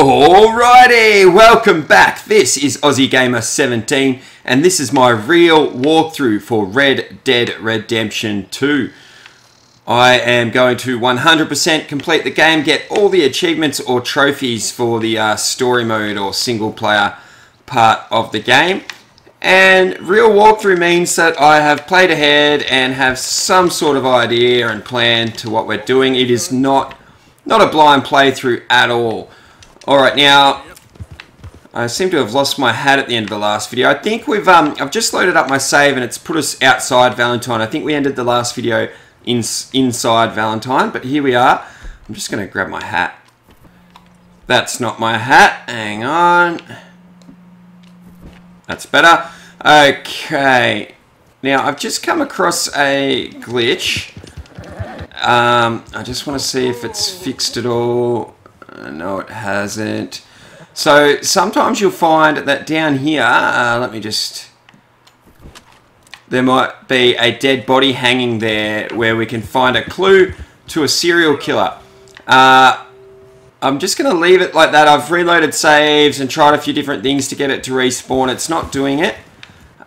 Alrighty, welcome back. This is Aussie Gamer 17 and this is my real walkthrough for Red Dead Redemption 2. I am going to 100% complete the game, get all the achievements or trophies for the story mode or single player part of the game. And real walkthrough means that I have played ahead and have some sort of idea and plan to what we're doing. It is not a blind playthrough at all. Alright, now, I seem to have lost my hat at the end of the last video. I think we've, I've just loaded up my save and it's put us outside Valentine. I think we ended the last video inside Valentine, but here we are. I'm just going to grab my hat. That's not my hat. Hang on. That's better. Okay. Now, I've just come across a glitch. I just want to see if it's fixed at all. No, it hasn't. So sometimes you'll find that down here, let me just, there might be a dead body hanging there where we can find a clue to a serial killer. I'm just going to leave it like that. I've reloaded saves and tried a few different things to get it to respawn. It's not doing it.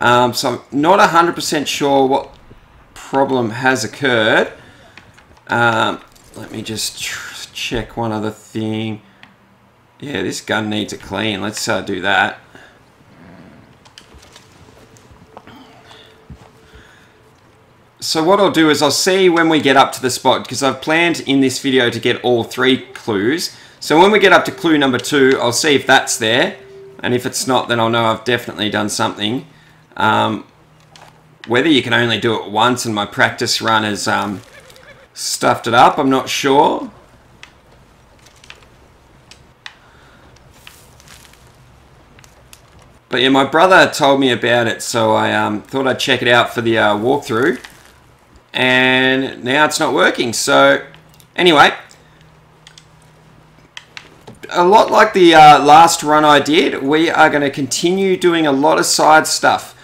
So I'm not 100% sure what problem has occurred. Let me just check one other thing. Yeah, this gun needs a clean. Let's do that. So what I'll do is I'll see when we get up to the spot, because I've planned in this video to get all three clues. So when we get up to clue number 2, I'll see if that's there. And if it's not, then I'll know I've definitely done something. Whether you can only do it once and my practice run has stuffed it up, I'm not sure. But yeah, my brother told me about it, so I thought I'd check it out for the walkthrough. And now it's not working, so anyway. A lot like the last run I did, we are going to continue doing a lot of side stuff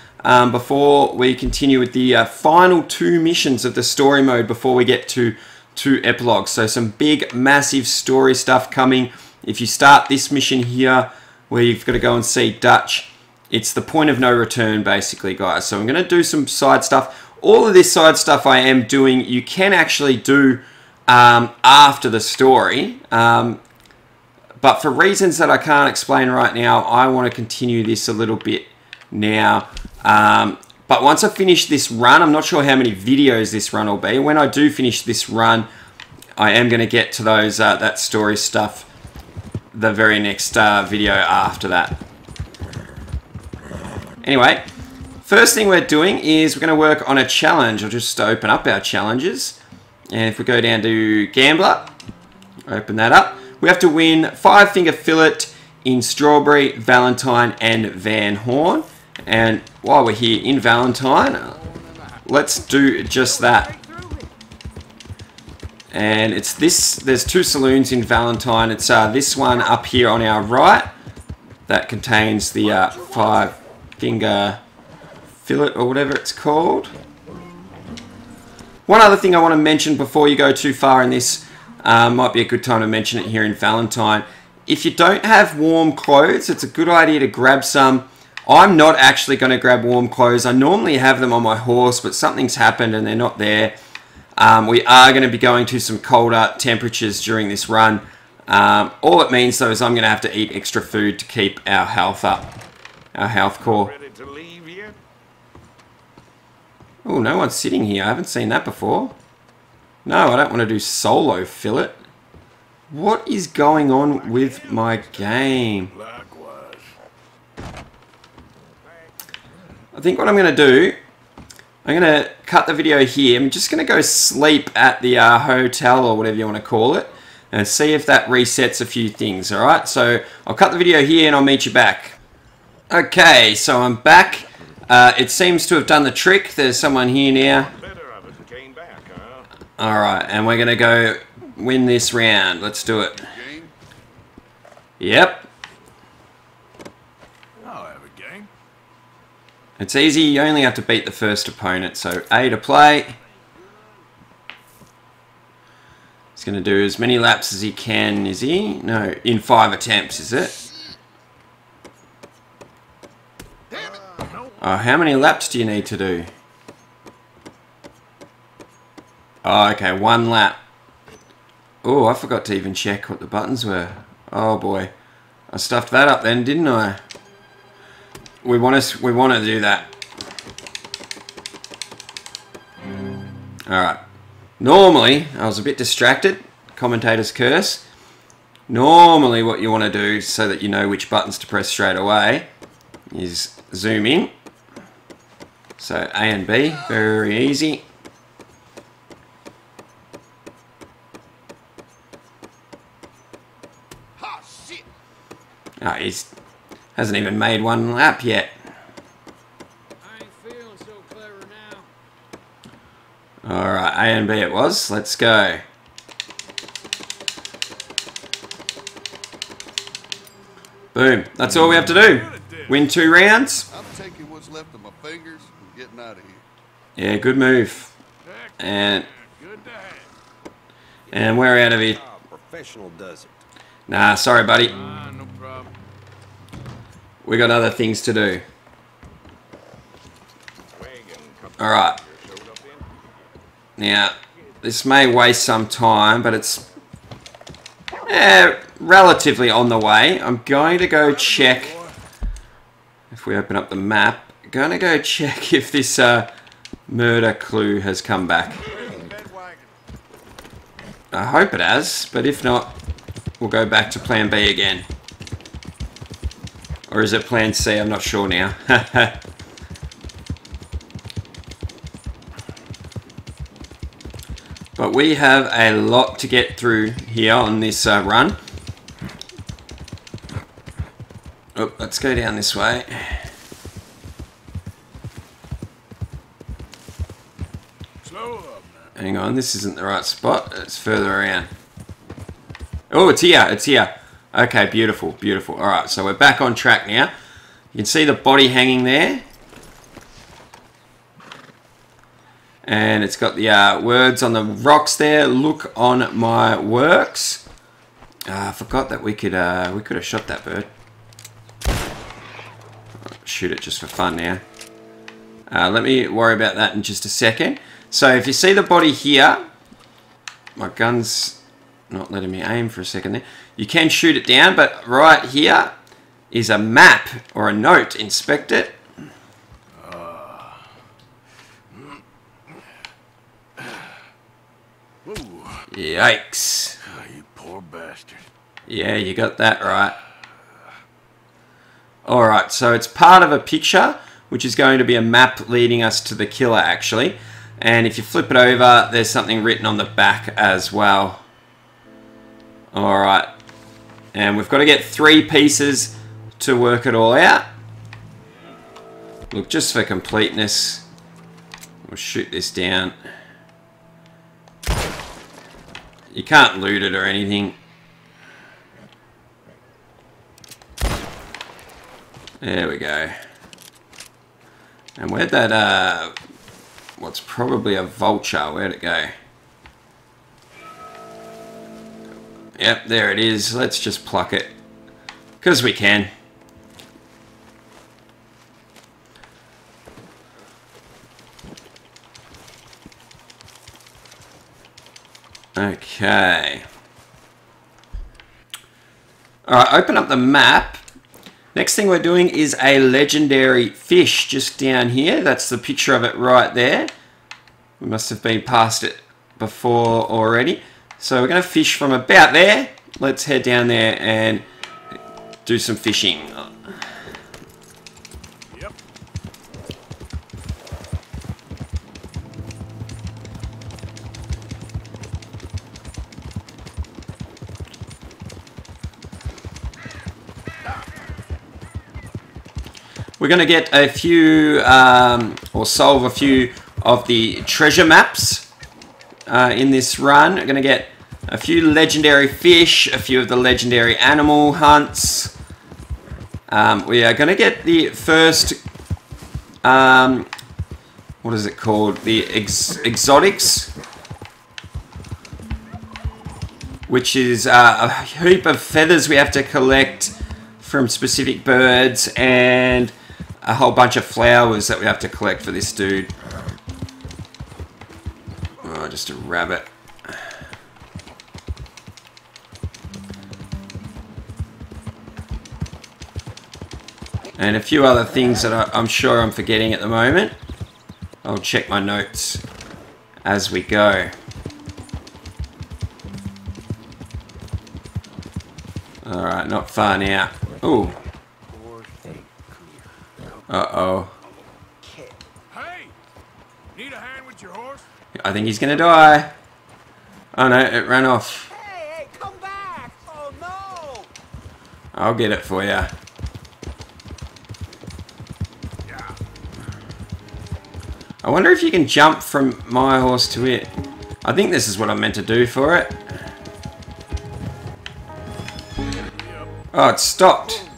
before we continue with the final 2 missions of the story mode before we get to 2 epilogues. So some big, massive story stuff coming. If you start this mission here, where you've got to go and see Dutch, it's the point of no return, basically, guys. So I'm going to do some side stuff. All of this side stuff I am doing, you can actually do after the story. But for reasons that I can't explain right now, I want to continue this a little bit now. But once I finish this run, I'm not sure how many videos this run will be. When I do finish this run, I am going to get to those that story stuff the very next video after that. Anyway, first thing we're doing is we're going to work on a challenge. I'll just open up our challenges. And if we go down to Gambler, open that up. We have to win 5 Finger Fillet in Strawberry, Valentine and Van Horn. And while we're here in Valentine, let's do just that. And it's this, there's 2 saloons in Valentine. It's this one up here on our right that contains the 5 Finger Fillet or whatever it's called. One other thing I want to mention before you go too far in this, might be a good time to mention it here in Valentine. If you don't have warm clothes, it's a good idea to grab some. I'm not actually going to grab warm clothes. I normally have them on my horse, but something's happened and they're not there. We are going to be going to some colder temperatures during this run. All it means though is I'm going to have to eat extra food to keep our health up. Our health core. Oh, no one's sitting here. I haven't seen that before. No, I don't want to do solo fillet. What is going on with my game? I think what I'm going to do, I'm going to cut the video here. I'm just going to go sleep at the hotel or whatever you want to call it and see if that resets a few things, alright? So I'll cut the video here and I'll meet you back. Okay, so I'm back. It seems to have done the trick. There's someone here now. Alright, and we're going to go win this round. Let's do it. Yep. It's easy, you only have to beat the first opponent, so A to play. He's going to do as many laps as he can, is he? No, in 5 attempts, is it? Oh, how many laps do you need to do? Oh, okay, 1 lap. Oh, I forgot to even check what the buttons were. Oh boy, I stuffed that up then, didn't I? We want to do that. All right. Normally, I was a bit distracted. Commentator's curse. Normally, what you want to do so that you know which buttons to press straight away is zoom in. So A and B, very easy. Oh, he hasn't even made 1 lap yet. I ain't feeling so clever now. Alright, A and B it was. Let's go. Boom. That's all we have to do. Win 2 rounds. I'm taking what's left of my fingers and getting out of here. Yeah, good move. And we're out of here. Professional does it. Nah, sorry, buddy. No problem. We got other things to do. All right. Now, this may waste some time, but it's relatively on the way. I'm going to go check. If we open up the map, I'm going to go check if this murder clue has come back. I hope it has, but if not, we'll go back to plan B again. Or is it plan C? I'm not sure now. But we have a lot to get through here on this run. Oh, let's go down this way. Hang on, this isn't the right spot. It's further around. Oh, it's here, it's here. Okay, beautiful, beautiful. All right, so we're back on track now. You can see the body hanging there. And it's got the words on the rocks there. Look on my works. I forgot that we could have shot that bird. Shoot it just for fun now. Let me worry about that in just a second. So if you see the body here, my gun's not letting me aim for a second there. You can shoot it down, but right here is a map or a note. Inspect it. Yikes. Oh, you poor bastard. Yeah, you got that right. Alright, so it's part of a picture, which is going to be a map leading us to the killer, actually. And if you flip it over, there's something written on the back as well. Alright, and we've got to get 3 pieces to work it all out. Look, just for completeness, we'll shoot this down. You can't loot it or anything. There we go. And where'd that, what's probably a vulture, where'd it go? Yep, there it is. Let's just pluck it. Because we can. Okay. Alright, open up the map. Next thing we're doing is a legendary fish just down here. That's the picture of it right there. We must have been past it before already. So we're going to fish from about there. Let's head down there and do some fishing. Yep. We're going to get a few, or solve a few of the treasure maps. In this run, we're going to get a few legendary fish, a few of the legendary animal hunts. We are going to get the first, what is it called? The exotics. which is a heap of feathers we have to collect from specific birds and a whole bunch of flowers that we have to collect for this dude. Oh, just a rabbit. And a few other things that I'm sure I'm forgetting at the moment. I'll check my notes as we go. Alright, not far now. Ooh. Uh-oh. Hey, need a hand with your horse? I think he's gonna die. Oh no, it ran off. Hey, come back! Oh no! I'll get it for ya. Yeah. I wonder if you can jump from my horse to it. I think this is what I'm meant to do for it. Oh, it stopped.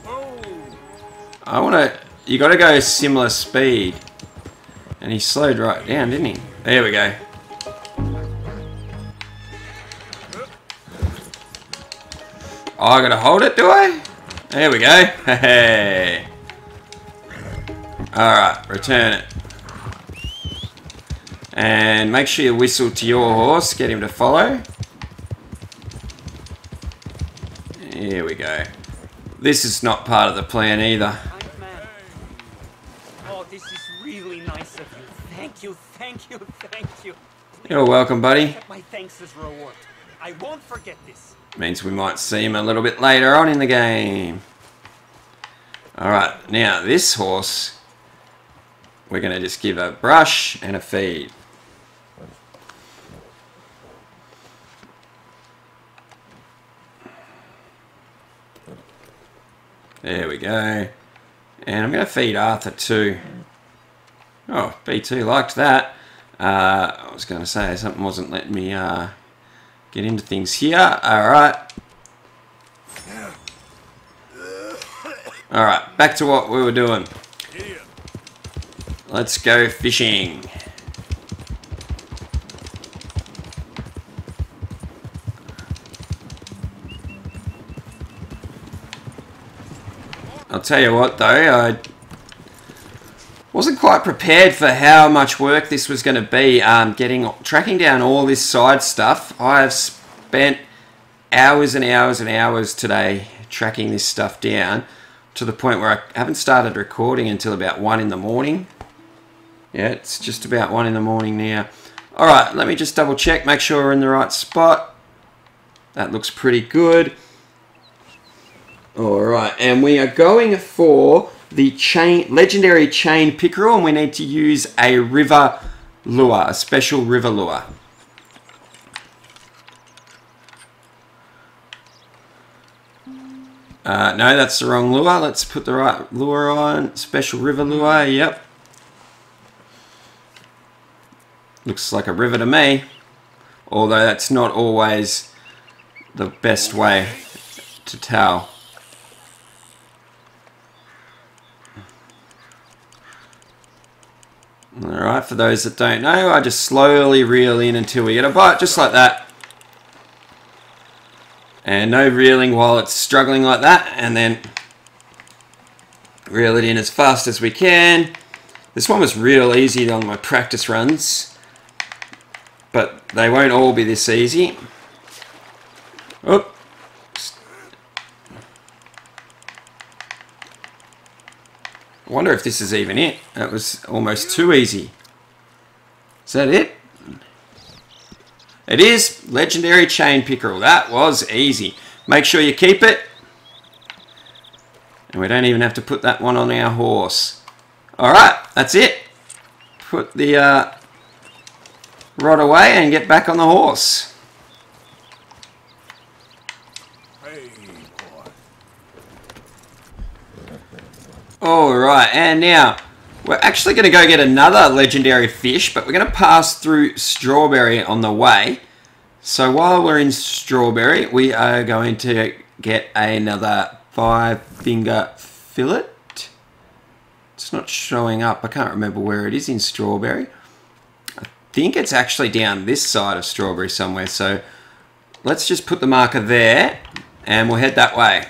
I wanna... You gotta go similar speed. And he slowed right down, didn't he? There we go. Oh, I gotta hold it, do I? There we go. Hey. Alright, return it. And make sure you whistle to your horse, get him to follow. Here we go. This is not part of the plan either. Oh, this is really nice of you. Thank you, thank you, thank you. Please. You're welcome, buddy. My thanks is reward. I won't forget this. Means we might see him a little bit later on in the game. Alright, now this horse, we're going to just give a brush and a feed. There we go. And I'm going to feed Arthur too. Oh, B2 liked that. I was going to say something wasn't letting me get into things here. Alright. Alright, back to what we were doing. Let's go fishing. I'll tell you what though, I wasn't quite prepared for how much work this was going to be, tracking down all this side stuff. I have spent hours and hours and hours today tracking this stuff down to the point where I haven't started recording until about 1 in the morning. Yeah, it's just about 1 in the morning now. Alright, let me just double check, make sure we're in the right spot. That looks pretty good. Alright, and we are going for the Legendary Chain Pickerel, and we need to use a river lure, a special river lure. No, that's the wrong lure. Let's put the right lure on. Special river lure, yep. Looks like a river to me. Although that's not always the best way to tell. Alright, for those that don't know, I just slowly reel in until we get a bite, just like that. And no reeling while it's struggling like that, and then reel it in as fast as we can. This one was real easy on my practice runs, but they won't all be this easy. Oh. I wonder if this is even it. That was almost too easy. Is that it? It is Legendary Chain Pickerel. That was easy. Make sure you keep it. And we don't even have to put that one on our horse. Alright, that's it. Put the rod away and get back on the horse. Alright, and now we're actually going to go get another legendary fish, but we're going to pass through Strawberry on the way. So while we're in Strawberry, we are going to get another 5-finger fillet. It's not showing up. I can't remember where it is in Strawberry. I think it's actually down this side of Strawberry somewhere, so Let's just put the marker there and we'll head that way.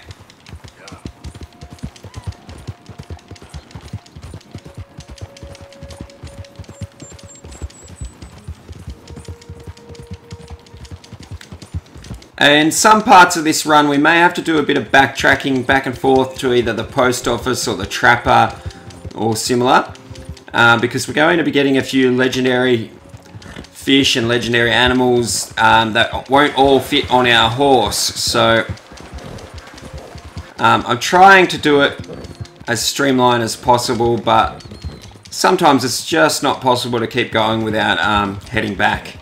And some parts of this run we may have to do a bit of backtracking back and forth to either the post office or the trapper or similar, because we're going to be getting a few legendary fish and legendary animals that won't all fit on our horse. So I'm trying to do it as streamlined as possible, but sometimes it's just not possible to keep going without heading back.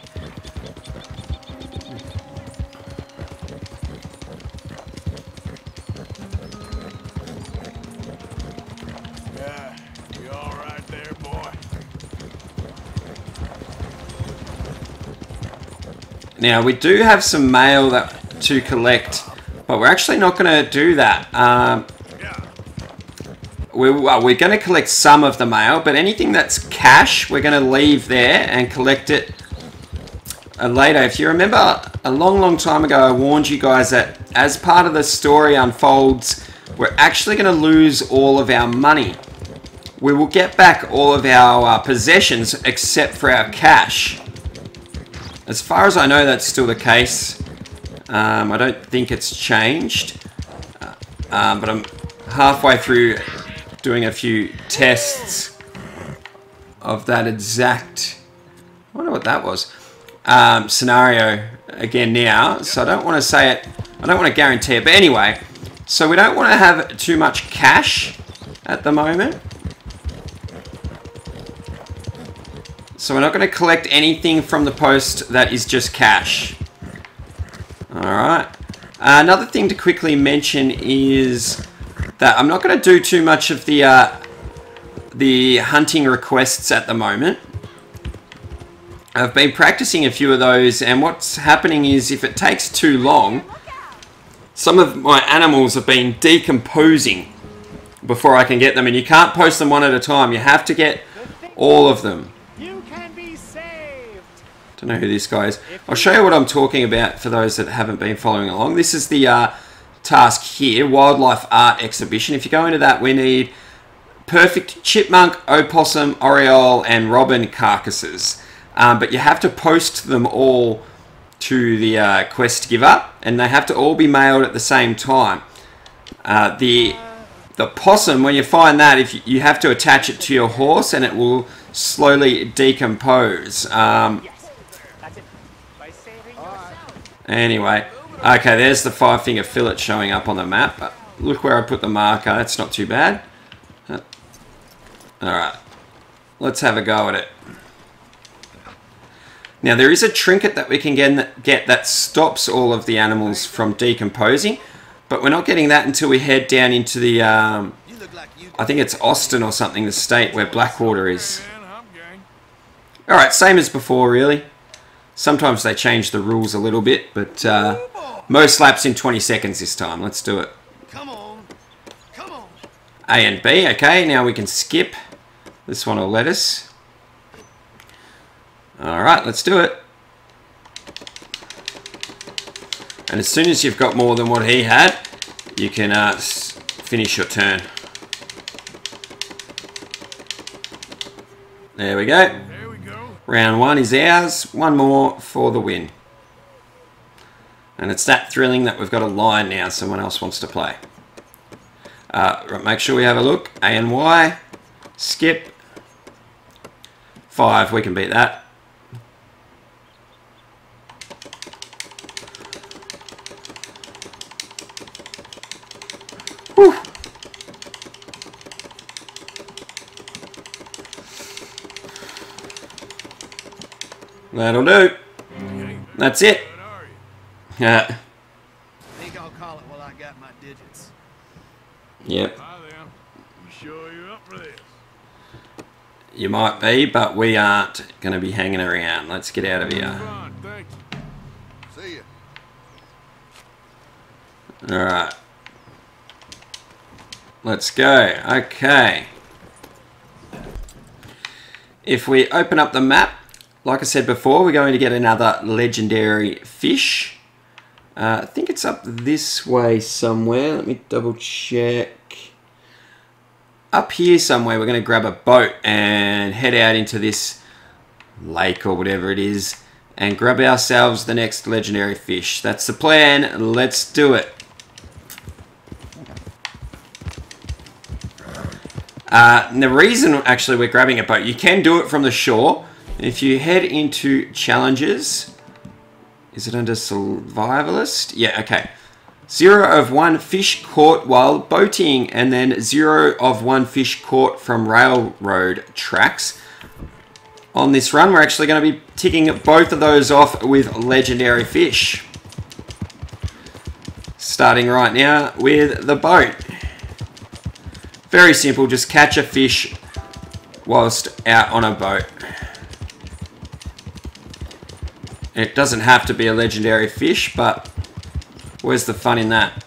Now, we do have some mail to collect, but we're actually not going to do that. We're going to collect some of the mail, but anything that's cash, we're going to leave there and collect it later. If you remember, a long, long time ago, I warned you guys that as part of the story unfolds, we're actually going to lose all of our money. We will get back all of our possessions except for our cash. As far as I know, that's still the case. I don't think it's changed, but I'm halfway through doing a few tests of that exact, I wonder what that was, scenario again now, so I don't want to say it, I don't want to guarantee it, but anyway, so we don't want to have too much cash at the moment. So we're not going to collect anything from the post that is just cash. Alright. Another thing to quickly mention is that I'm not going to do too much of the hunting requests at the moment. I've been practicing a few of those, and what's happening is if it takes too long, some of my animals have been decomposing before I can get them, and you can't post them one at a time. You have to get all of them. Don't know who this guy is. I'll show you what I'm talking about for those that haven't been following along. This is the task here, Wildlife Art Exhibition. If you go into that, we need perfect chipmunk, opossum, oriole, and robin carcasses. But you have to post them all to the quest giver, and they have to all be mailed at the same time. The possum, when you find that, if you have to attach it to your horse, and it will slowly decompose. Anyway, okay, there's the Five Finger Fillet showing up on the map. But look where I put the marker, that's not too bad. Alright, let's have a go at it. Now there is a trinket that we can get that stops all of the animals from decomposing, but we're not getting that until we head down into the, I think it's Austin or something, the state where Blackwater is. Alright, same as before really. Sometimes they change the rules a little bit, but most laps in 20 seconds this time. Let's do it. Come on. Come on. A and B. Okay, now we can skip. This one will let us. All right, let's do it. And as soon as you've got more than what he had, you can finish your turn. There we go. Round one is ours, one more for the win. And it's that thrilling that we've got a line now, someone else wants to play. Right, make sure we have a look, A and Y, skip, 5, we can beat that. Whew. That'll do. That's it. Yeah. Think I'll call it while I got my digits. Yep. You might be, but we aren't going to be hanging around. Let's get out of here. See ya. All right. Let's go. Okay. If we open up the map, like I said before, we're going to get another legendary fish. I think it's up this way somewhere. Let me double check. Up here somewhere, we're going to grab a boat and head out into this lake or whatever it is and grab ourselves the next legendary fish. That's the plan. Let's do it. And the reason, actually, we're grabbing a boat, you can do it from the shore. If you head into challenges, is it under survivalist? Yeah, okay. 0 of 1 fish caught while boating, and then 0 of 1 fish caught from railroad tracks. On this run, we're actually going to be ticking both of those off with legendary fish. Starting right now with the boat. Very simple, just catch a fish whilst out on a boat. It doesn't have to be a legendary fish, but where's the fun in that?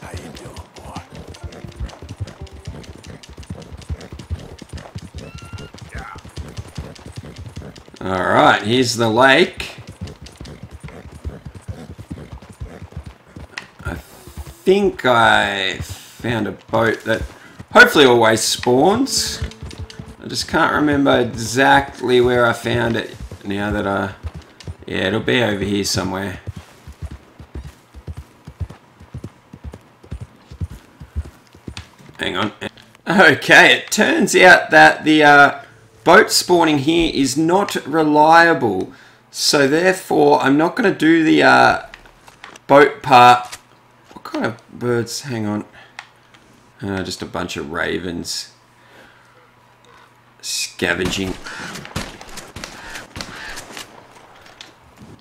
How you doing, boy? Yeah. All right, here's the lake. I think I found a boat that hopefully always spawns. I just can't remember exactly where I found it now that I... Yeah, it'll be over here somewhere. Hang on. Okay, it turns out that the boat spawning here is not reliable. So therefore, I'm not going to do the boat part. What kind of birds? Hang on. Just a bunch of ravens. Scavenging.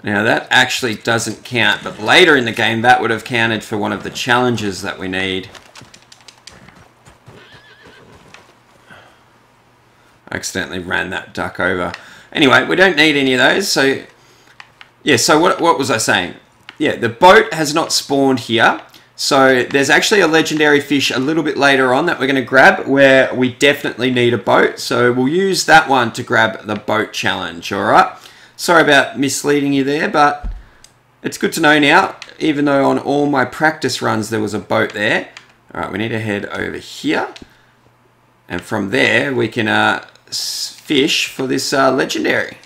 Now that actually doesn't count, but later in the game that would have counted for one of the challenges that we need. I accidentally ran that duck over. Anyway, we don't need any of those, so... Yeah, so what was I saying? Yeah, the boat has not spawned here. So there's actually a legendary fish a little bit later on that we're going to grab where we definitely need a boat. So we'll use that one to grab the boat challenge, all right? Sorry about misleading you there, but it's good to know now, even though on all my practice runs there was a boat there. All right, we need to head over here. And from there, we can fish for this legendary.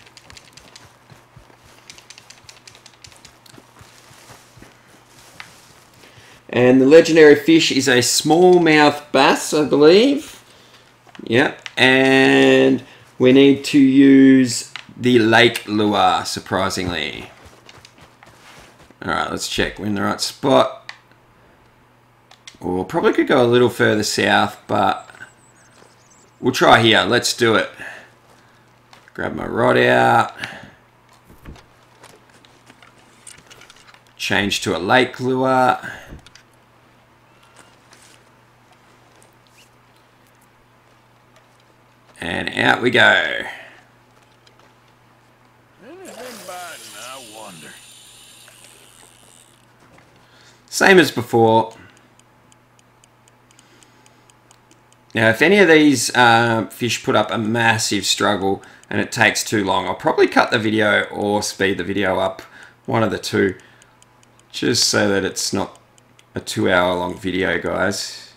And the legendary fish is a smallmouth bass, I believe. Yep. And we need to use the lake lure, surprisingly. Alright, let's check. We're in the right spot. We'll probably could go a little further south, but we'll try here. Let's do it. Grab my rod out. Change to a lake lure. And out we go. Same as before. Now, if any of these fish put up a massive struggle and it takes too long, I'll probably cut the video or speed the video up, one of the two, just so that it's not a 2-hour long video, guys.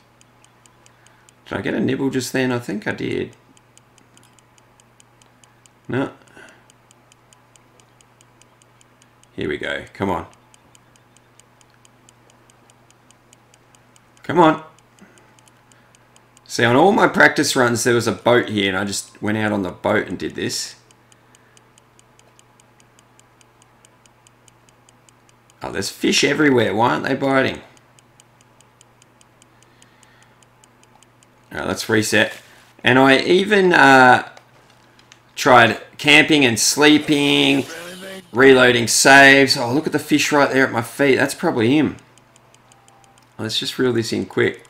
Did I get a nibble just then? I think I did. No. Here we go. Come on. Come on. See, on all my practice runs, there was a boat here, and I just went out on the boat and did this. Oh, there's fish everywhere. Why aren't they biting? All right, let's reset. And I even... tried camping and sleeping, reloading saves. Oh, look at the fish right there at my feet. That's probably him. Let's just reel this in quick.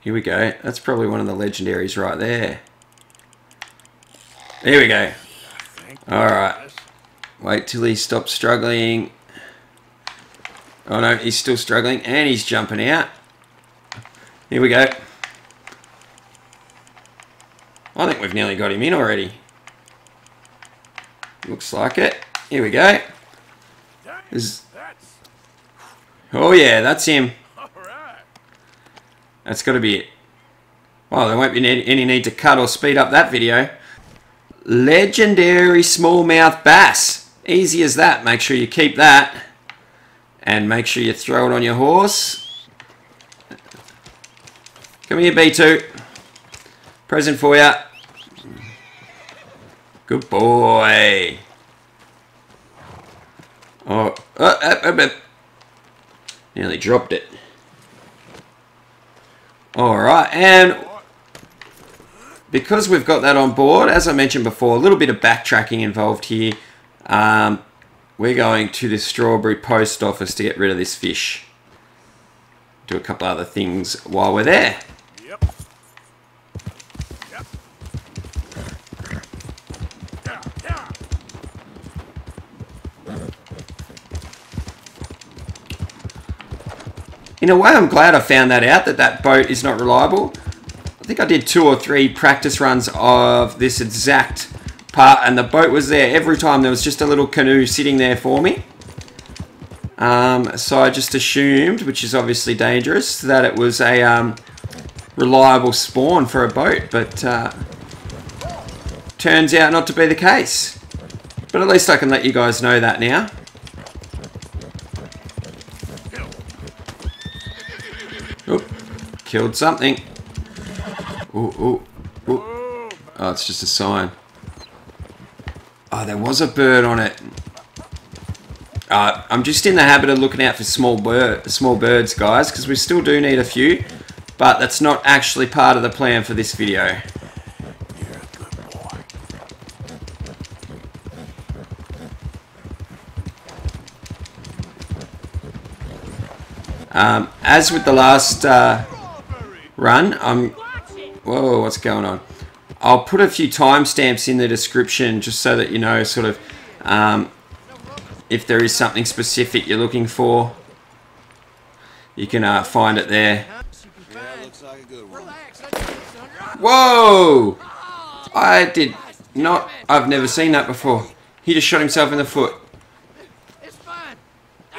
Here we go. That's probably one of the legendaries right there. There we go. All right. Wait till he stops struggling. Oh, no, he's still struggling and he's jumping out. Here we go. I think we've nearly got him in already. Looks like it. Here we go. Oh yeah, that's him. That's got to be it. Well, there won't be any need to cut or speed up that video. Legendary smallmouth bass. Easy as that. Make sure you keep that. And make sure you throw it on your horse. Come here, B2. Present for you. Good boy. Oh, nearly dropped it. Alright, and because we've got that on board, as I mentioned before, a little bit of backtracking involved here. We're going to the Strawberry post office to get rid of this fish. Do a couple other things while we're there. Yep. In a way, I'm glad I found that out, that that boat is not reliable. I think I did 2 or 3 practice runs of this exact part, and the boat was there every time. There was just a little canoe sitting there for me. So I just assumed, which is obviously dangerous, that it was a reliable spawn for a boat, but turns out not to be the case. But at least I can let you guys know that now. Oop, killed something. Ooh, ooh, ooh. Oh, it's just a sign. Oh, there was a bird on it. I'm just in the habit of looking out for small birds, guys, because we still do need a few, but that's not actually part of the plan for this video. You're a good boy. As with the last run, Whoa, what's going on? I'll put a few timestamps in the description just so that you know, sort of, if there is something specific you're looking for, you can find it there. Whoa! I did not. I've never seen that before. He just shot himself in the foot.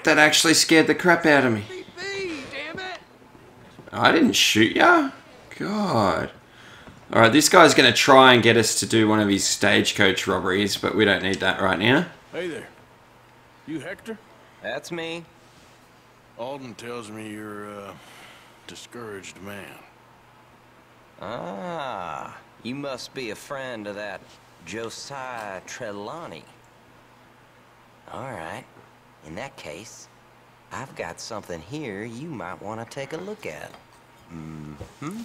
That actually scared the crap out of me. I didn't shoot ya. God. Alright, this guy's going to try and get us to do one of his stagecoach robberies, but we don't need that right now. Hey there. You Hector? That's me. Alden tells me you're a discouraged man. Ah, you must be a friend of that Josiah Trelawney. Alright, in that case, I've got something here you might want to take a look at. Mm-hmm.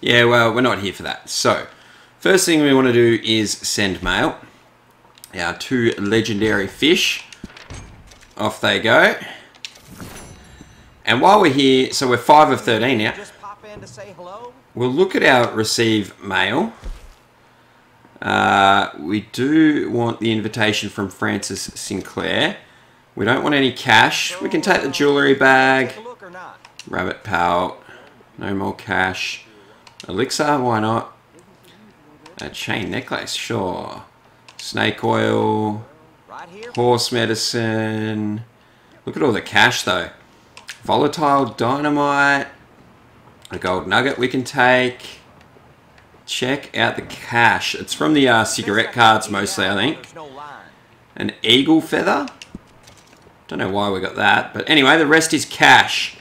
Yeah, well, we're not here for that. So, first thing we want to do is send mail. Our 2 legendary fish. Off they go. And while we're here, so we're 5 of 13 now. We'll look at our receive mail. We do want the invitation from Francis Sinclair. We don't want any cash. We can take the jewellery bag. Rabbit pelt. No more cash. Elixir, why not? A chain necklace, sure. Snake oil. Horse medicine. Look at all the cash though. Volatile dynamite. A gold nugget we can take. Check out the cash. It's from the cigarette cards mostly, I think. An eagle feather. Don't know why we got that. But anyway, the rest is cash.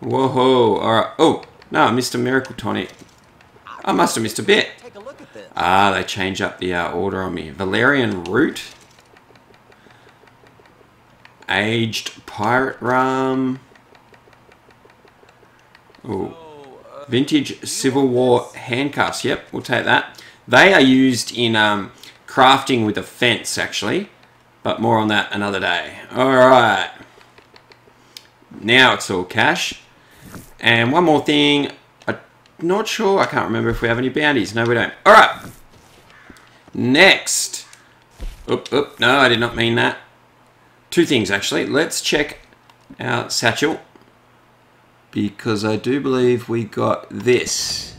Whoa, alright. Oh, no, I missed a miracle tonic. I must have missed a bit. Ah, they change up the order on me. Valerian root. Aged pirate rum. Oh, vintage Civil War handcuffs. Yep, we'll take that. They are used in crafting with a fence, actually. But more on that another day. Alright. Now it's all cash. And one more thing, I'm not sure, I can't remember if we have any bounties. No, we don't. Alright. Next. Oop, oop, no, I did not mean that. 2 things, actually. Let's check our satchel. Because I do believe we got this.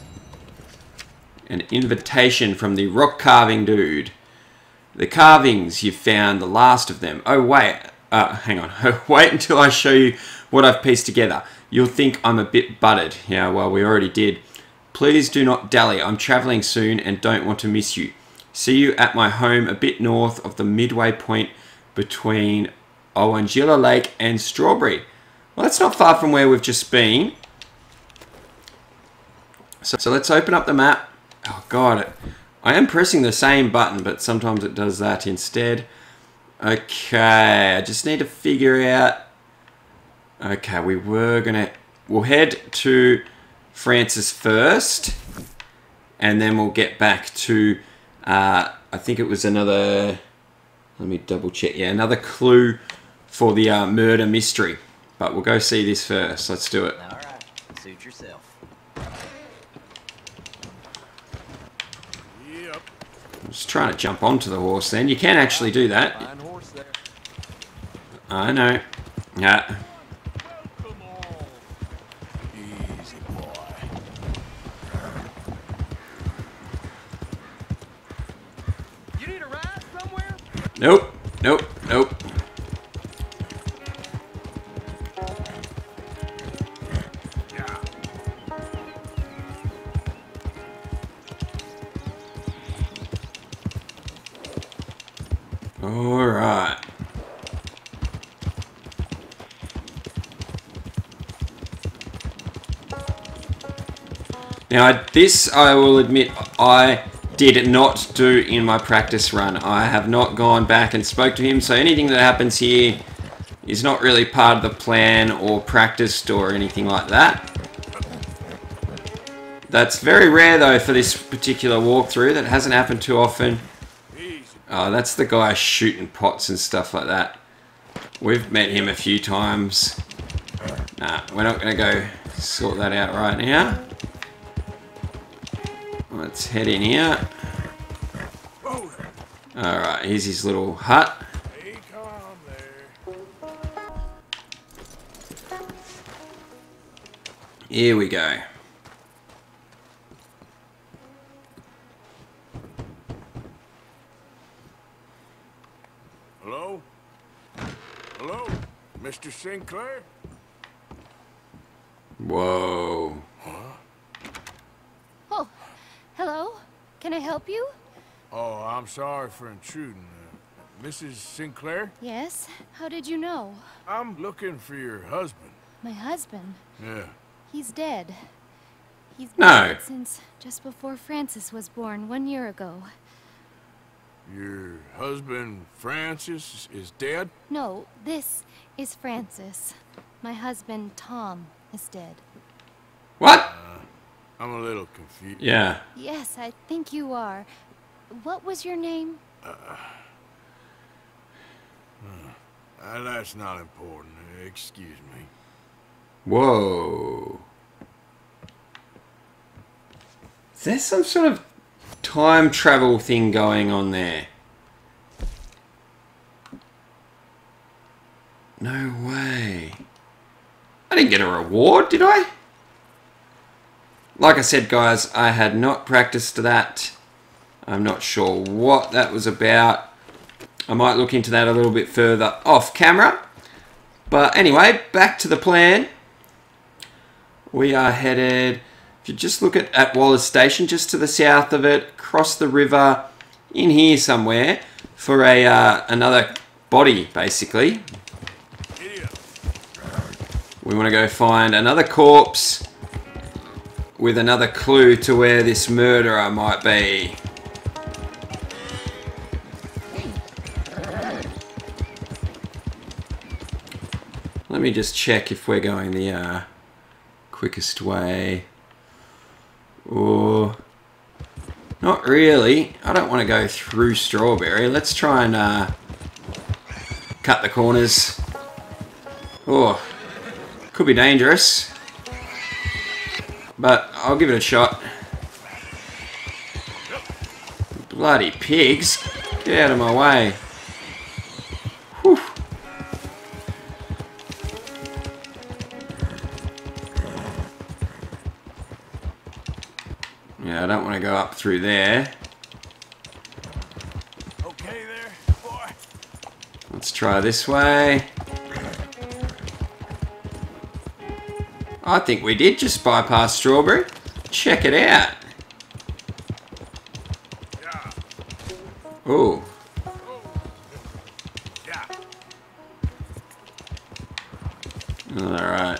an invitation from the rock carving dude. The carvings, you've found the last of them. Oh wait, hang on. Oh, wait until I show you what I've pieced together. You'll think I'm a bit buttered. Yeah, well, we already did. Please do not dally. I'm traveling soon and don't want to miss you. See you at my home a bit north of the midway point between Owangila Lake and Strawberry. Well, that's not far from where we've just been. So let's open up the map. Oh God, I am pressing the same button, but sometimes it does that instead. Okay, I just need to figure out... Okay, we were gonna... We'll head to Francis first, and then we'll get back to... I think it was another... Let me double check. Yeah, another clue for the murder mystery. But we'll go see this first. Let's do it. All right. Suit yourself. Yep. I'm just trying to jump onto the horse then. You can actually do that. Fine horse there. I know. Yeah. Come on. Easy boy. You need a ride somewhere? Nope. Nope. Nope. Alright. Now this, I will admit, I did not do in my practice run. I have not gone back and spoke to him, so anything that happens here is not really part of the plan or practiced or anything like that. That's very rare though for this particular walkthrough. That hasn't happened too often. Oh, that's the guy shooting pots and stuff like that. We've met him a few times. Nah, we're not going to go sort that out right now. Let's head in here. Alright, here's his little hut. Here we go. Hello? Hello? Mr. Sinclair? Whoa. Huh? Oh, hello? Can I help you? Oh, I'm sorry for intruding. Mrs. Sinclair? Yes? How did you know? I'm looking for your husband. My husband? Yeah. He's dead. He's been dead since just before Francis was born 1 year ago. Your husband, Francis, is dead? No, this is Francis. My husband, Tom, is dead. What? I'm a little confused. Yeah. Yes, I think you are. What was your name? That's not important. Excuse me. Whoa. Is there some sort of time travel thing going on there? No way. I didn't get a reward, did I? Like I said, guys, I had not practiced that. I'm not sure what that was about. I might look into that a little bit further off camera. But anyway, back to the plan. We are headed... If you just look at Wallace Station, just to the south of it, across the river, in here somewhere, for a another body, basically. We want to go find another corpse with another clue to where this murderer might be. Let me just check if we're going the quickest way. Or not really. I don't want to go through Strawberry. Let's try and cut the corners. Oh, could be dangerous, but I'll give it a shot. Bloody pigs! Get out of my way. Whew. I I don't want to go up through there. Okay there, boy. Let's try this way. I think we did just bypass Strawberry. Check it out. Ooh. Alright.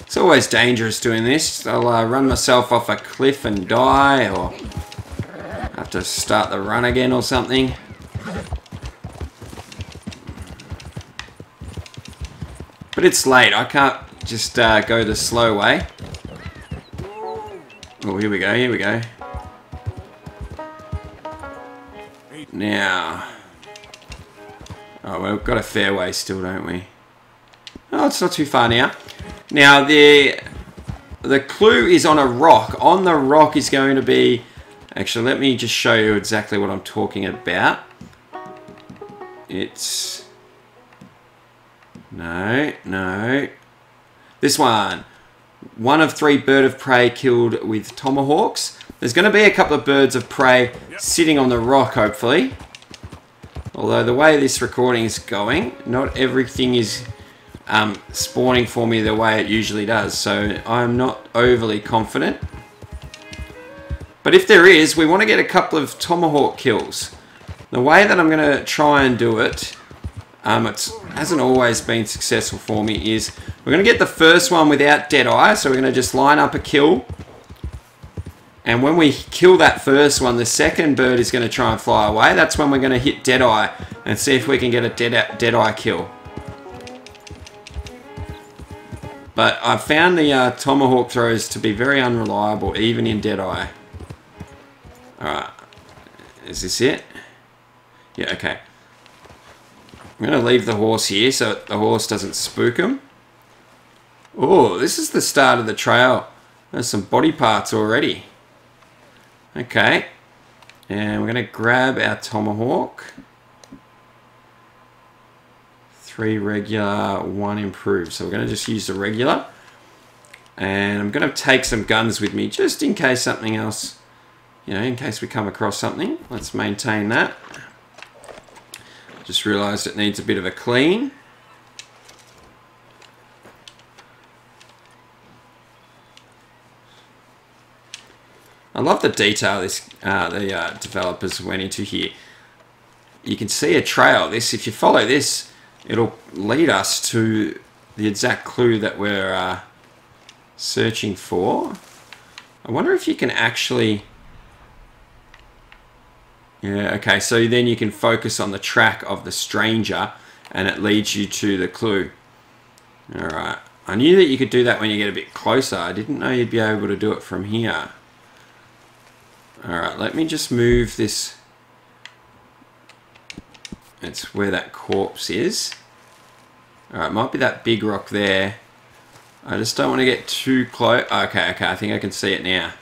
It's always dangerous doing this. I'll run myself off a cliff and die, or have to start the run again or something. But it's late. I can't just go the slow way. Oh, here we go, here we go. Now. Oh, well, we've got a fair way still, don't we? Oh, it's not too far now. Now, the clue is on a rock. On the rock is going to be... Actually, let me just show you exactly what I'm talking about. It's... No, no. This one. One of three bird of prey killed with tomahawks. There's going to be a couple of birds of prey sitting on the rock, hopefully. Although the way this recording is going, not everything is spawning for me the way it usually does. So I'm not overly confident. But if there is, we want to get a couple of tomahawk kills. The way that I'm going to try and do it, it hasn't always been successful for me, is we're going to get the first one without Deadeye. So we're going to just line up a kill. And when we kill that first one, the second bird is going to try and fly away. That's when we're going to hit Deadeye and see if we can get a Deadeye kill. But I've found the tomahawk throws to be very unreliable, even in Deadeye. Alright. Is this it? Yeah, okay. I'm going to leave the horse here so the horse doesn't spook him. Oh, this is the start of the trail. There's some body parts already. Okay, and we're going to grab our tomahawk. 3 regular, 1 improved. So we're going to just use the regular. And I'm going to take some guns with me just in case something else, you know, in case we come across something. Let's maintain that. Just realized it needs a bit of a clean. I love the detail this the developers went into here. You can see a trail. This, if you follow this, it'll lead us to the exact clue that we're searching for. I wonder if you can actually... Yeah, okay, so then you can focus on the track of the stranger and it leads you to the clue. Alright, I knew that you could do that when you get a bit closer. I didn't know you'd be able to do it from here. Alright, let me just move this. It's where that corpse is. Alright, might be that big rock there. I just don't want to get too close. Okay, okay, I think I can see it now.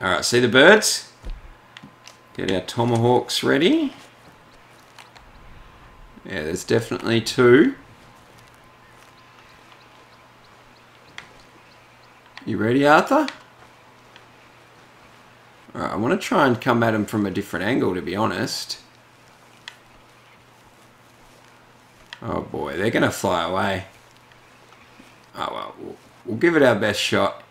Alright, see the birds? Get our tomahawks ready. Yeah, there's definitely 2. You ready, Arthur? Alright, I want to try and come at him from a different angle, to be honest. Oh boy, they're going to fly away. Oh well, we'll give it our best shot.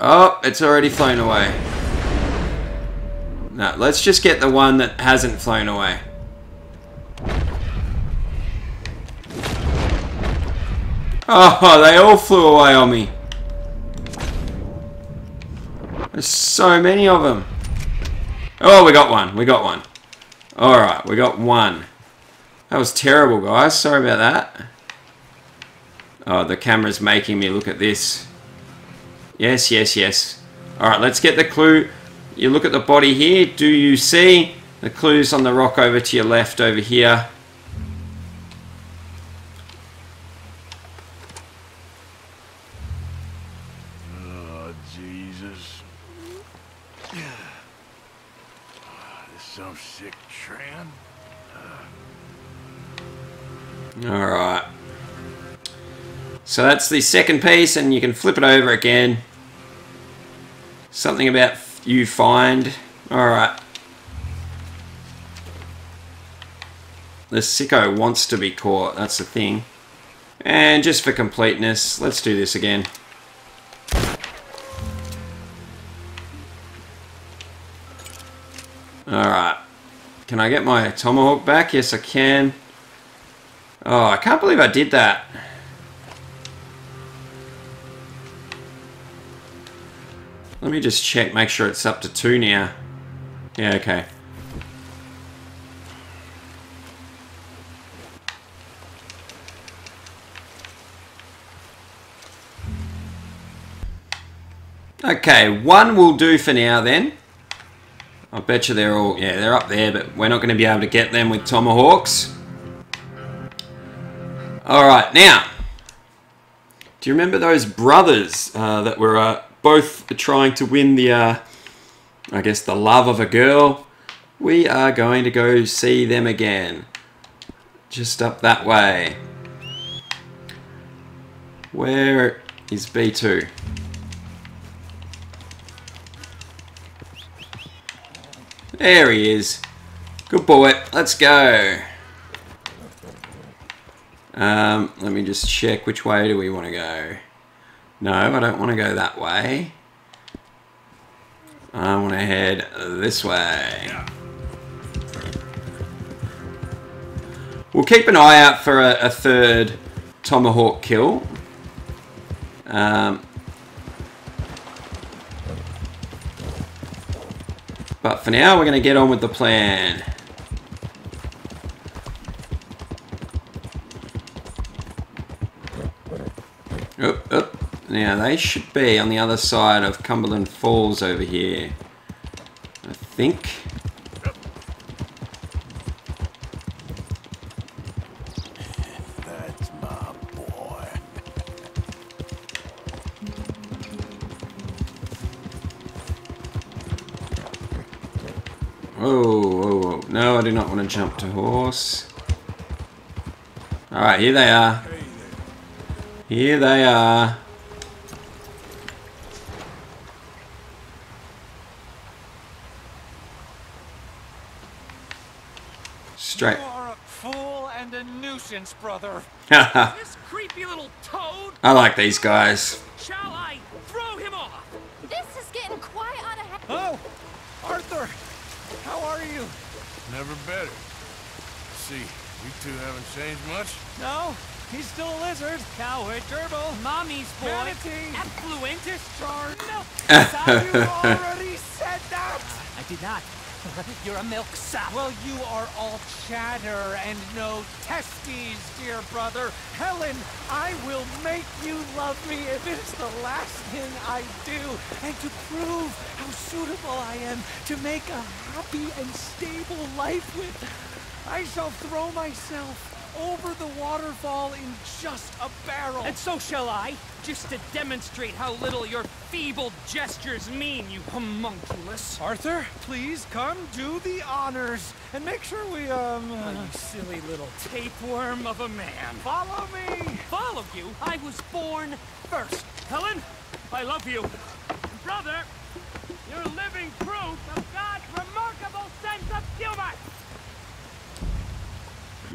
Oh, it's already flown away. No, let's just get the one that hasn't flown away. Oh, they all flew away on me. There's so many of them. Oh, we got one. We got one. Alright, we got one. That was terrible, guys. Sorry about that. Oh, the camera's making me look at this. Yes, yes, yes. Alright, let's get the clue. You look at the body here. Do you see? The clue's on the rock over to your left over here. So that's the second piece, and you can flip it over again. Something about you find. Alright. The sicko wants to be caught, that's the thing. And just for completeness, let's do this again. Alright. Can I get my tomahawk back? Yes, I can. Oh, I can't believe I did that. Let me just check, make sure it's up to 2 now. Yeah, okay. Okay, 1 will do for now then. I bet you they're all, yeah, they're up there, but we're not going to be able to get them with tomahawks. Alright, now, do you remember those brothers that were both trying to win the, I guess, the love of a girl? We are going to go see them again. Just up that way. Where is B2? There he is. Good boy. Let's go. Let me just check, which way do we want to go? No, I don't want to go that way. I want to head this way. We'll keep an eye out for a third tomahawk kill. But for now, we're going to get on with the plan. Oop, oop. Now, they should be on the other side of Cumberland Falls over here, I think. That's my boy. Whoa, whoa, whoa. No, I do not want to jump to horse. Alright, here they are. Here they are. Straight. You are a fool and a nuisance, brother. This creepy little toad. I like these guys. Shall I throw him off? This is getting quite out of hand. Oh, Arthur, how are you? Never better. See, you two haven't changed much. No. He's still a lizard, coward, gerbil, mommy's boy, manatee, affluentus, char, milk. You already said that. I did not. You're a milk sap. Well, you are all chatter and no testes, dear brother. Helen, I will make you love me if it is the last thing I do. And to prove how suitable I am to make a happy and stable life with, I shall throw myself over the waterfall in just a barrel. And so shall I, just to demonstrate how little your feeble gestures mean, you homunculus. Arthur, please come do the honors and make sure we, oh, you silly little tapeworm of a man. Follow me. Follow you? I was born first. Helen, I love you. Brother, you're living proof of God's remarkable sense of humor.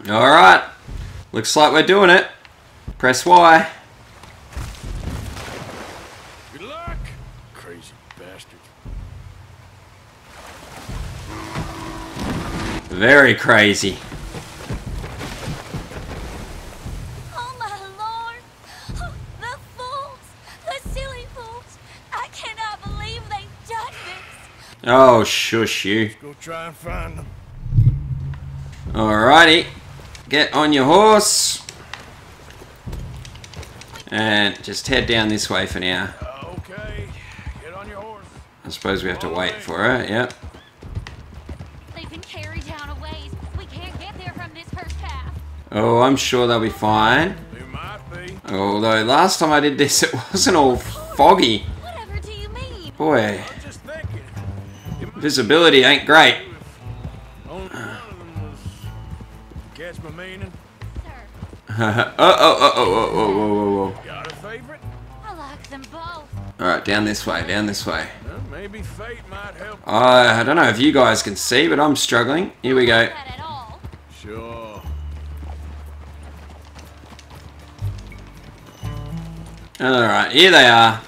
Alright, looks like we're doing it. Press Y. Good luck, crazy bastard. Very crazy. Oh my lord, oh, the fools, the silly fools. I cannot believe they've done this. Oh, shush you. Let's go try and find them. Alrighty. Get on your horse and just head down this way for now. Okay, get on your horse. I suppose we have to wait for it, yep. They've been carried down a ways. We can't get there from this first path. Oh, I'm sure they'll be fine. They might be. Although last time I did this it wasn't all foggy. Whatever do you mean? Boy. Visibility ain't great. Oh. Got a favorite? I like them both. All right, down this way, down this way. Maybe fate might help. I don't know if you guys can see, but I'm struggling. Here we go. Sure. All right, here they are.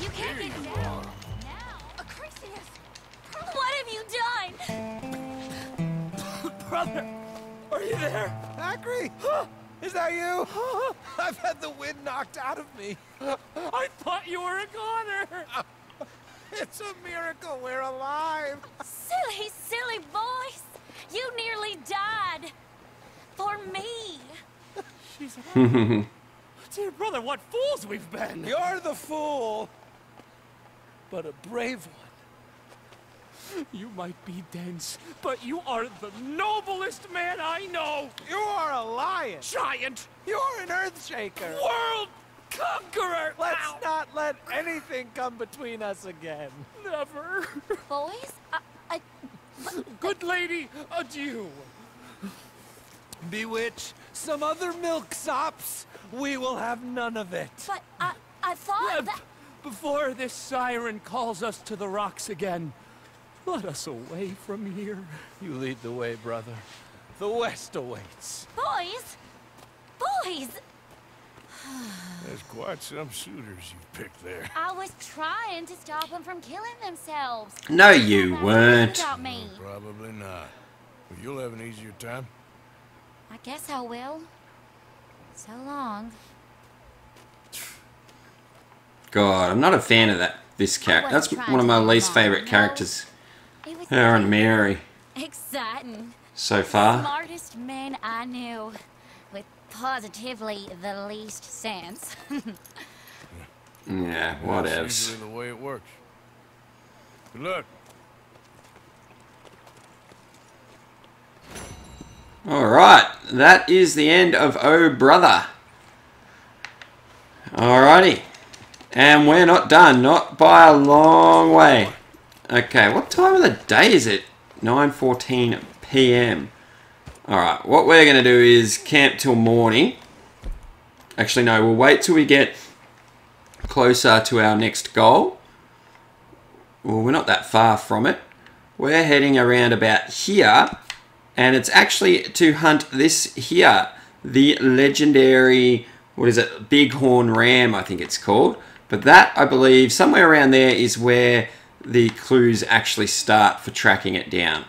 You can't get down now. Acrisius, what have you done? Brother, are you there? Acri, is that you? I've had the wind knocked out of me. I thought you were a goner. It's a miracle we're alive. Silly, silly boys. You nearly died. For me. She's alive. Dear brother, what fools we've been! You're the fool, but a brave one. You might be dense, but you are the noblest man I know! You are a lion! Giant! You're an earthshaker! World conqueror! Let's not let anything come between us again. Never. Boys, Good lady, adieu. Bewitch some other milksops. We will have none of it. But I thought that... Before this siren calls us to the rocks again, let us away from here. You lead the way, brother. The West awaits. Boys! Boys! There's quite some suitors you picked there. I was trying to stop them from killing themselves. No, you weren't. No, probably not. But you'll have an easier time. I guess I will. So long. God, I'm not a fan of this character. That's one of my least favorite characters. Her and Mary. Exciting. So far. The smartest man I knew, with positively the least sense. Yeah, whatevs. Usually the way it works. Good luck. Alright, that is the end of Oh, Brother. Alrighty. And we're not done, not by a long way. Okay, what time of the day is it? 9:14 p.m. Alright, what we're going to do is camp till morning. Actually, no, we'll wait till we get closer to our next goal. Well, we're not that far from it. We're heading around about here. And it's actually to hunt this here, the legendary, what is it, Bighorn Ram, I think it's called. But that, I believe, somewhere around there is where the clues actually start for tracking it down.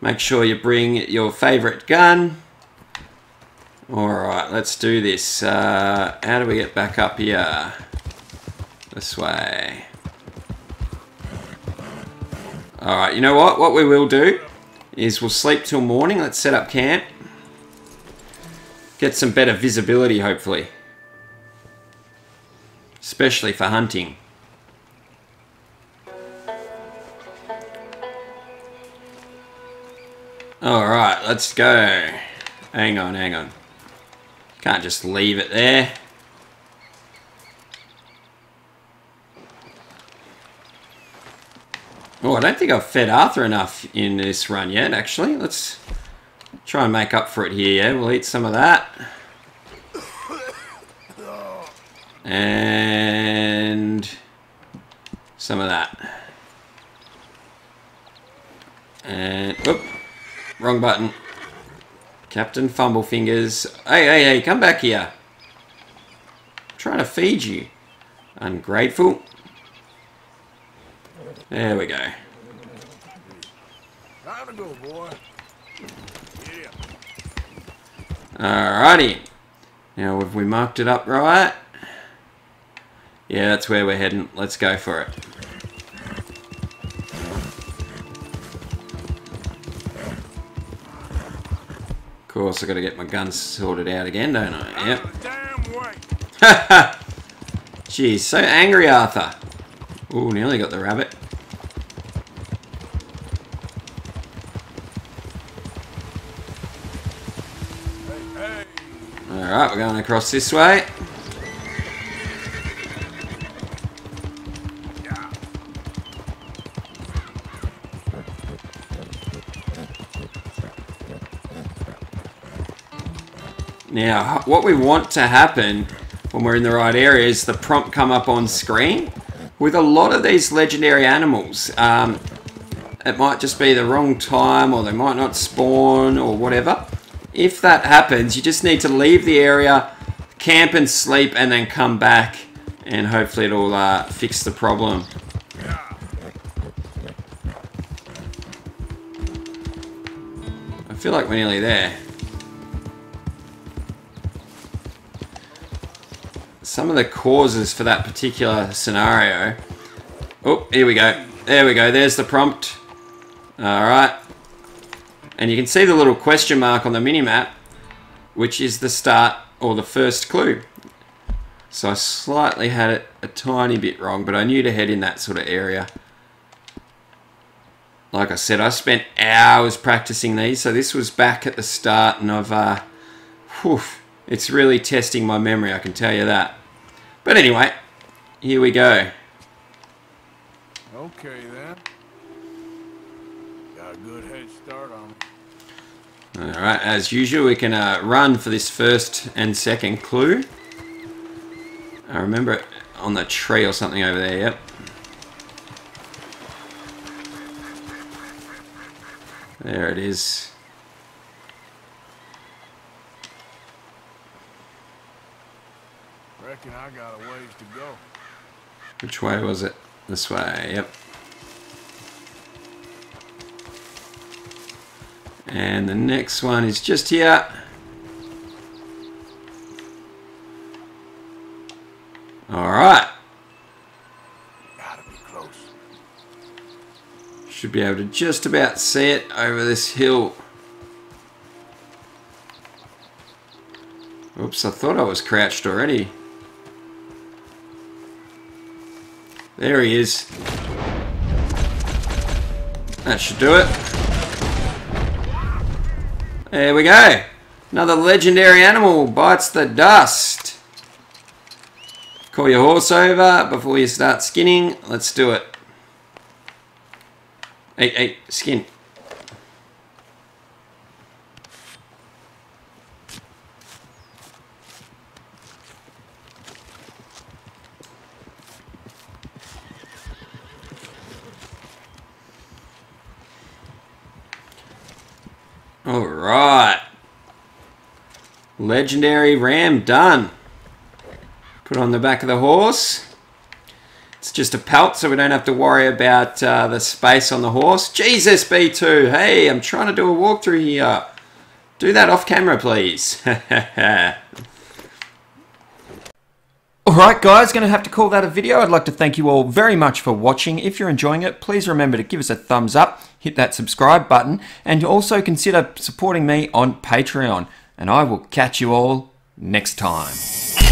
Make sure you bring your favourite gun. Alright, let's do this. How do we get back up here? This way. Alright, you know what? What we will do is we'll sleep till morning. Let's set up camp. Get some better visibility, hopefully. Especially for hunting. Alright, let's go. Hang on, hang on. Can't just leave it there. Oh, I don't think I've fed Arthur enough in this run yet, actually. Let's try and make up for it here, yeah? We'll eat some of that. And some of that. And, whoop, wrong button. Captain Fumblefingers. Hey, hey, hey, come back here. I'm trying to feed you. Ungrateful. There we go. Time to go, boy. Yeah. Alrighty. Now, have we marked it up right? Yeah, that's where we're heading. Let's go for it. Of course, I got to get my guns sorted out again, don't I? Yep. Haha. Jeez, so angry, Arthur. Ooh, nearly got the rabbit. Alright, we're going across this way. Now, what we want to happen when we're in the right area is the prompt come up on screen. With a lot of these legendary animals, it might just be the wrong time, or they might not spawn, or whatever. If that happens, you just need to leave the area, camp and sleep, and then come back, and hopefully it'll fix the problem. I feel like we're nearly there. Some of the causes for that particular scenario. Oh, here we go. There we go. There's the prompt. Alright. And you can see the little question mark on the minimap, which is the start or the first clue. So I slightly had it a tiny bit wrong, but I knew to head in that sort of area. Like I said, I spent hours practicing these, so this was back at the start, and I've... it's really testing my memory, I can tell you that. But anyway, here we go. Okay then. Got a good head start on it. Alright, as usual we can run for this first and second clue. I remember it on the tree or something over there, yep. There it is. Reckon I got a ways to go. Which way was it? This way, yep. And the next one is just here. Alright. Gotta be close. Should be able to just about see it over this hill. Oops, I thought I was crouched already. There he is. That should do it. There we go. Another legendary animal bites the dust. Call your horse over before you start skinning. Let's do it. Hey, skin. Alright. Legendary ram done. Put on the back of the horse. It's just a pelt, so we don't have to worry about the space on the horse. Jesus, B2. Hey, I'm trying to do a walkthrough here. Do that off camera, please. Alright guys, going to have to call that a video. I'd like to thank you all very much for watching. If you're enjoying it, please remember to give us a thumbs up, hit that subscribe button, and also consider supporting me on Patreon. And I will catch you all next time.